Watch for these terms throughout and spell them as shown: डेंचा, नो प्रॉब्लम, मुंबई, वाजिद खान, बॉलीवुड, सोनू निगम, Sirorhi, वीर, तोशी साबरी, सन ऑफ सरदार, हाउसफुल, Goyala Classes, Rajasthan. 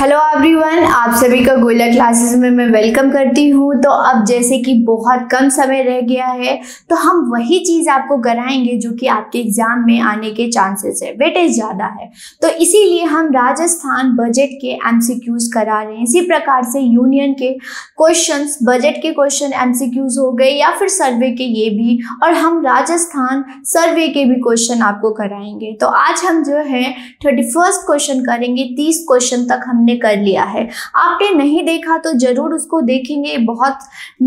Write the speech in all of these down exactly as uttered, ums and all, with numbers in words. Hello everyone, आप सभी का गोयला क्लासेस में मैं वेलकम करती हूँ। तो अब जैसे कि बहुत कम समय रह गया है तो हम वही चीज़ आपको कराएंगे जो कि आपके एग्जाम में आने के चांसेस है, वेटेज ज़्यादा है, तो इसीलिए हम राजस्थान बजट के एमसीक्यूज करा रहे हैं। इसी प्रकार से यूनियन के क्वेश्चंस, बजट के क्वेश्चन एमसीक्यूज हो गए या फिर सर्वे के, ये भी, और हम राजस्थान सर्वे के भी क्वेश्चन आपको कराएंगे। तो आज हम जो है थर्टी फर्स्ट क्वेश्चन करेंगे, तीस क्वेश्चन तक हमने कर लिया है। आपने नहीं देखा तो जरूर उसको देखेंगे। बहुत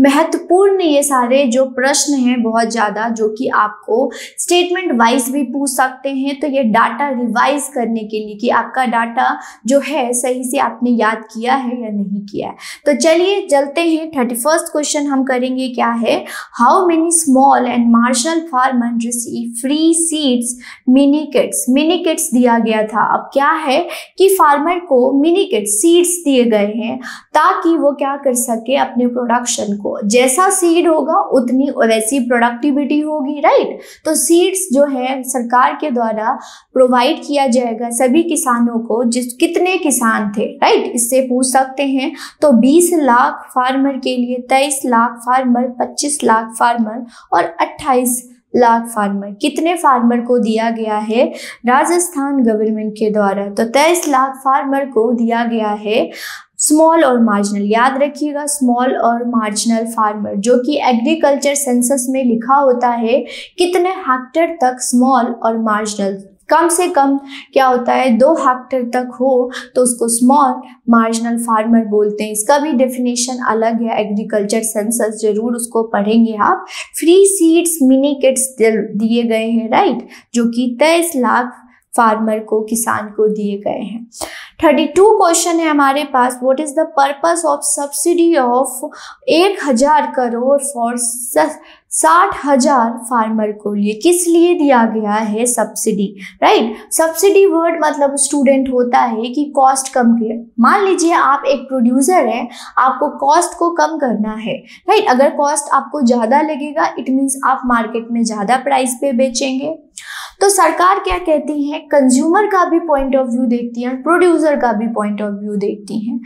महत्वपूर्ण ये सारे जो प्रश्न हैं, बहुत ज़्यादा, जो कि आपको स्टेटमेंट वाइज भी पूछ सकते हैं। तो ये डाटा रिवाइज करने के लिए कि आपका डाटा जो है सही से आपने याद किया है या नहीं किया है। तो चलिए चलते हैं। थर्टी फर्स्ट क्वेश्चन हम करेंगे, क्या है, how many small and martial farmer receive free seeds mini kits. Mini kits दिया गया था। अब क्या है कि फार्मर को मिनी सीड्स दिए गए हैं ताकि वो क्या कर सके अपने प्रोडक्शन को। जैसा सीड होगा उतनी वैसी प्रोडक्टिविटी होगी, राइट। तो सीड्स जो है सरकार के द्वारा प्रोवाइड किया जाएगा सभी किसानों को। जिस कितने किसान थे, राइट, इससे पूछ सकते हैं। तो बीस लाख फार्मर के लिए, तेईस लाख फार्मर, पच्चीस लाख फार्मर और अट्ठाईस लाख फार्मर, कितने फार्मर को दिया गया है राजस्थान गवर्नमेंट के द्वारा। तो तेईस लाख फार्मर को दिया गया है स्मॉल और मार्जिनल, याद रखिएगा, स्मॉल और मार्जिनल फार्मर, जो कि एग्रीकल्चर सेंसस में लिखा होता है कितने हेक्टेयर तक स्मॉल और मार्जिनल, कम से कम क्या होता है, दो हेक्टेयर तक हो तो उसको स्मॉल मार्जिनल फार्मर बोलते हैं। इसका भी डेफिनेशन अलग है, एग्रीकल्चर सेंसस, जरूर उसको पढ़ेंगे आप। फ्री सीड्स मिनी किट्स दिए गए हैं, राइट, जो कि तेईस लाख फार्मर को, किसान को दिए गए हैं। थर्टी टू क्वेश्चन है हमारे पास, what is the purpose of subsidy of एक हजार करोड़ फॉर साठ हजार फार्मर को लिए, किस लिए दिया गया है सब्सिडी, राइट। सब्सिडी वर्ड मतलब स्टूडेंट होता है कि कॉस्ट कम किया। मान लीजिए आप एक प्रोड्यूसर हैं, आपको कॉस्ट को कम करना है, राइट। अगर कॉस्ट आपको ज़्यादा लगेगा इट मीन्स आप मार्केट में ज़्यादा प्राइस पे बेचेंगे। तो सरकार क्या कहती है, कंज्यूमर का भी पॉइंट ऑफ व्यू देखती है, प्रोड्यूसर का भी पॉइंट ऑफ व्यू देखती है।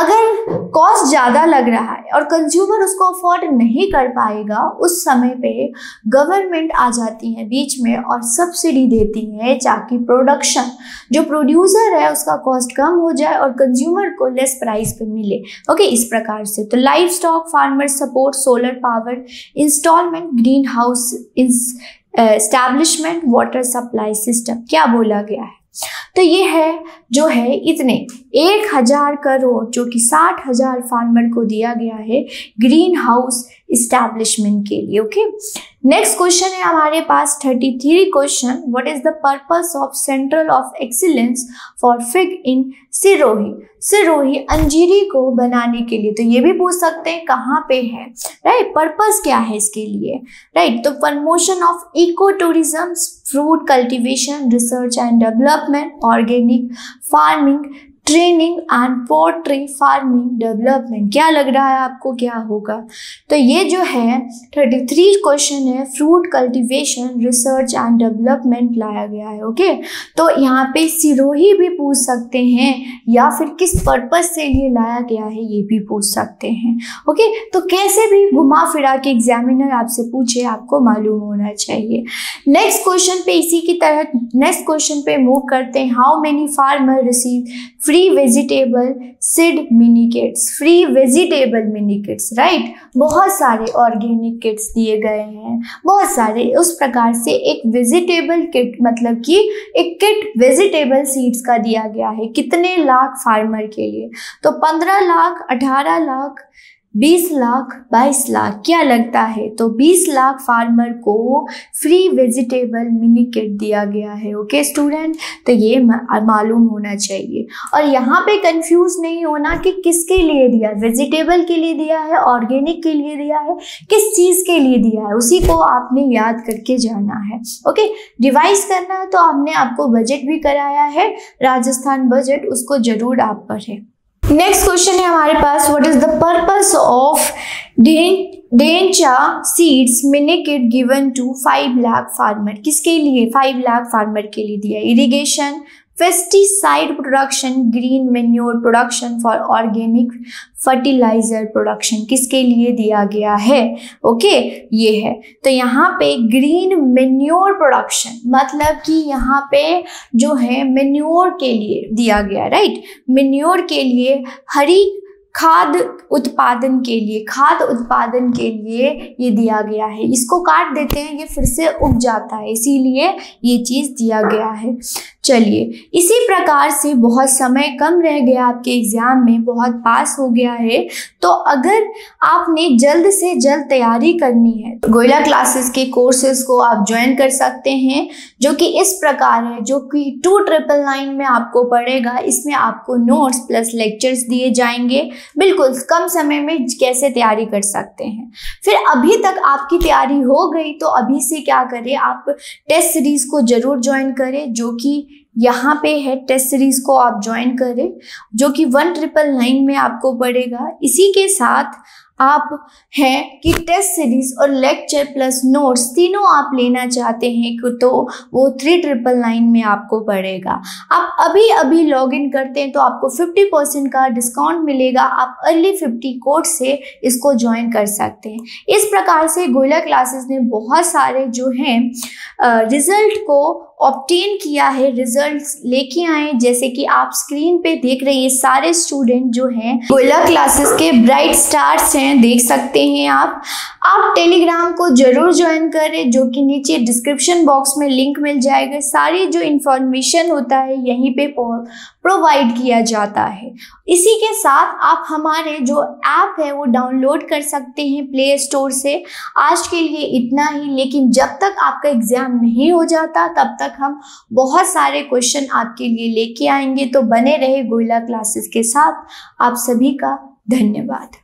अगर कॉस्ट ज़्यादा लग रहा है और कंज्यूमर उसको अफोर्ड नहीं कर पाएगा, उस समय पे गवर्नमेंट आ जाती है बीच में और सब्सिडी देती है ताकि प्रोडक्शन जो प्रोड्यूसर है उसका कॉस्ट कम हो जाए और कंज्यूमर को लेस प्राइस पे मिले, ओके, इस प्रकार से। तो livestock farmer support, solar power instalment, greenhouse establishment, water supply system, क्या बोला गया है। तो ये है जो है इतने एक हजार करोड़ जो कि साठ हजार फार्मर को दिया गया है ग्रीन हाउस एस्टैब्लिशमेंट के लिए, ओके। नेक्स्ट क्वेश्चन है हमारे पास thirty three question, what is the purpose of central of excellence for fig in Sirohi. Sirohi अंजीरी को बनाने के लिए, तो ये भी पूछ सकते हैं कहाँ पे है, राइट, पर्पस क्या है इसके लिए, राइट। तो promotion of eco tourism, fruit cultivation, research and development, organic farming, training and poultry farming development, क्या लग रहा है आपको क्या होगा। तो ये जो है थर्टी थ्री क्वेश्चन है, fruit cultivation, research and development लाया गया है, ओके। तो यहाँ पे सिरोही भी पूछ सकते हैं या फिर किस पर्पस से ये लाया गया है ये भी पूछ सकते हैं, ओके। तो कैसे भी घुमा फिरा के एग्जामिनर आपसे पूछे आपको मालूम होना चाहिए। नेक्स्ट क्वेश्चन पे इसी की तरह नेक्स्ट क्वेश्चन पे मूव करते हैं, how many farmer receive free vegetable seed mini kits. Free vegetable mini kits, right, बहुत सारे ऑर्गेनिक किट्स दिए गए हैं, बहुत सारे, उस प्रकार से एक वेजिटेबल किट मतलब कि एक किट वेजिटेबल सीड्स का दिया गया है कितने लाख फार्मर के लिए। तो पंद्रह लाख, अठारह लाख, बीस लाख, बाईस लाख, क्या लगता है। तो बीस लाख फार्मर को फ्री वेजिटेबल मिनी किट दिया गया है, ओके स्टूडेंट। तो ये मालूम होना चाहिए और यहाँ पे कंफ्यूज नहीं होना कि किसके लिए दिया, वेजिटेबल के लिए दिया है, ऑर्गेनिक के लिए दिया है, किस चीज़ के लिए दिया है, उसी को आपने याद करके जाना है, ओके। रिवाइज करना है तो आपने आपको बजट भी कराया है राजस्थान बजट, उसको जरूर आप पढ़ें। नेक्स्ट क्वेश्चन है हमारे पास, what is the purpose of डेंचा seeds mini kit given to five lakh farmer. किसके लिए, फाइव लाख फार्मर के लिए दिया, irrigation, pesticide production, green manure production for organic fertilizer production किसके लिए दिया गया है. ओके okay, ये है. तो यहाँ पे green manure production मतलब कि यहाँ पे जो है manure के लिए दिया गया, राइट. manure के लिए हरी खाद उत्पादन के लिए, खाद उत्पादन के लिए ये दिया गया है. इसको काट देते हैं, ये फिर से उग जाता है, इसीलिए ये चीज़ दिया गया है. चलिए, इसी प्रकार से बहुत समय कम रह गया आपके एग्ज़ाम में, बहुत पास हो गया है. तो अगर आपने जल्द से जल्द तैयारी करनी है तो गोयला क्लासेस के कोर्सेज को आप ज्वाइन कर सकते हैं, जो कि इस प्रकार है, जो कि टू ट्रिपल नाइन में आपको पड़ेगा. इसमें आपको नोट्स प्लस लेक्चर्स दिए जाएंगे, बिल्कुल कम समय में कैसे तैयारी कर सकते हैं. फिर अभी तक आपकी तैयारी हो गई तो अभी से क्या करें, आप टेस्ट सीरीज़ को ज़रूर ज्वाइन करें, जो कि यहाँ पे है. टेस्ट सीरीज़ को आप ज्वाइन करें, जो कि वन ट्रिपल नाइन में आपको पड़ेगा. इसी के साथ आप हैं कि टेस्ट सीरीज़ और लेक्चर प्लस नोट्स तीनों आप लेना चाहते हैं तो वो थ्री ट्रिपल नाइन में आपको पड़ेगा. आप अभी अभी लॉगिन करते हैं तो आपको फिफ्टी परसेंट का डिस्काउंट मिलेगा. आप अर्ली फिफ्टी कोड से इसको ज्वाइन कर सकते हैं. इस प्रकार से गोयला क्लासेस ने बहुत सारे जो हैं रिज़ल्ट को ऑब्टेन किया है, रिजल्ट्स लेके आए. जैसे कि आप स्क्रीन पे देख रहे हैं, ये सारे स्टूडेंट जो हैं गोयला क्लासेस के ब्राइट स्टार्स हैं, देख सकते हैं आप. आप टेलीग्राम को जरूर ज्वाइन करें, जो कि नीचे डिस्क्रिप्शन बॉक्स में लिंक मिल जाएगा. सारी जो इंफॉर्मेशन होता है यहीं पे प्रोवाइड किया जाता है. इसी के साथ आप हमारे जो ऐप है वो डाउनलोड कर सकते हैं प्ले स्टोर से. आज के लिए इतना ही, लेकिन जब तक आपका एग्ज़ाम नहीं हो जाता तब तक हम बहुत सारे क्वेश्चन आपके लिए लेके आएंगे. तो बने रहे गोयला क्लासेस के साथ. आप सभी का धन्यवाद.